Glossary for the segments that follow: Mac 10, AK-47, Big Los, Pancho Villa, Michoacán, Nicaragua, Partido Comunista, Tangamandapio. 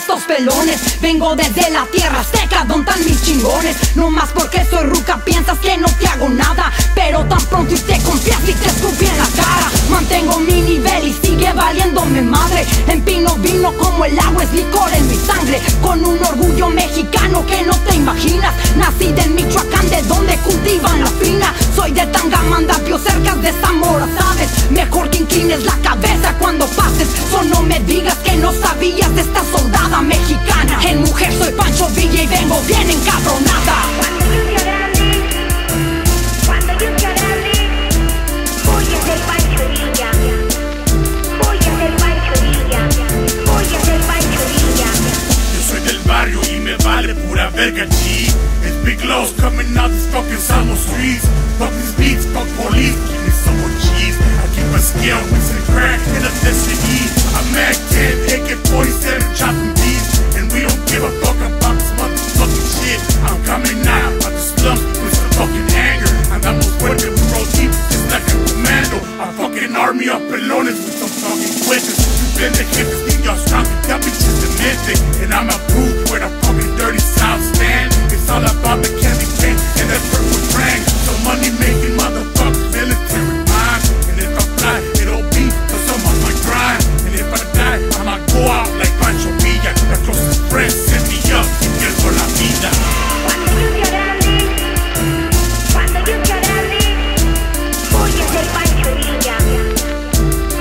estos pelones. Vengo desde la tierra seca, donde están mis chingones. No más porque soy ruca piensas que no te hago nada, pero tan pronto y te confías y te escupí en la cara. Mantengo mi nivel y sigue valiéndome madre. Empino vino como el agua, es licor en mi sangre. Con un orgullo mexicano que no te imaginas. Nací del Michoacán, de donde cultivan la fina. Soy de Tangamandapio, cerca de Zamora, sabes. Mejor que inclines la cabeza cuando pases. Solo me digas que no sabías de esta soldada mexicana. En mujer soy Pancho Villa y vengo bien encabronada. It's big lows coming out these fucking summer streets. Fuck these beats, fuck police, give me some more cheese. I keep a scale with some crack and a destiny. I'm Mac 10, AK-47, chopping beats. And we don't give a fuck about this motherfucking shit. I'm coming out of the slump with some fucking anger. Andamos fuerte, bro, deep, just like a commando. A fucking army of pelones with some fucking weapons. You've been the hippest thing, y'all strong, that bitch is demented. And I'm a proof where the fucking dirty South stand. All about the candy paint and that purple rang. So money making motherfuckers military mind. And if I fly, it'll be cause I'm on my grind. And if I die, I'ma go out like Pancho Villa. The closest friend set me up y pierdo la vida. Cuando yo quiera leer, cuando yo quiera leer, voy a ser Pancho Villa.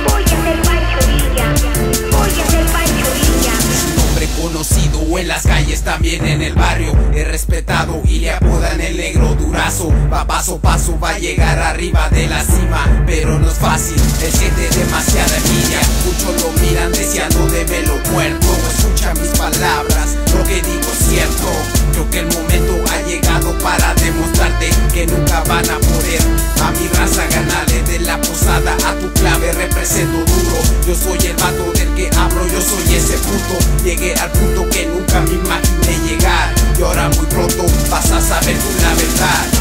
Voy a ser Pancho Villa. Voy a ser Pancho Villa. Nombre conocido en las calles, también en el barrio. He respetado y le apodan el negro durazo. Va paso a paso, va a llegar arriba de la cima, pero no es fácil, él siente demasiada envidia. Muchos lo miran deseando de verlo muerto. Escucha mis palabras, lo que digo es cierto. Creo que el momento ha llegado para demostrarte que nunca van a poder a mi raza ganarle. De la posada a tu clave represento duro. Yo soy el vato del que hablo, yo soy ese puto. Llegué al punto que nunca me imaginé llegar. Y ahora muy pronto vas a saber tú la verdad.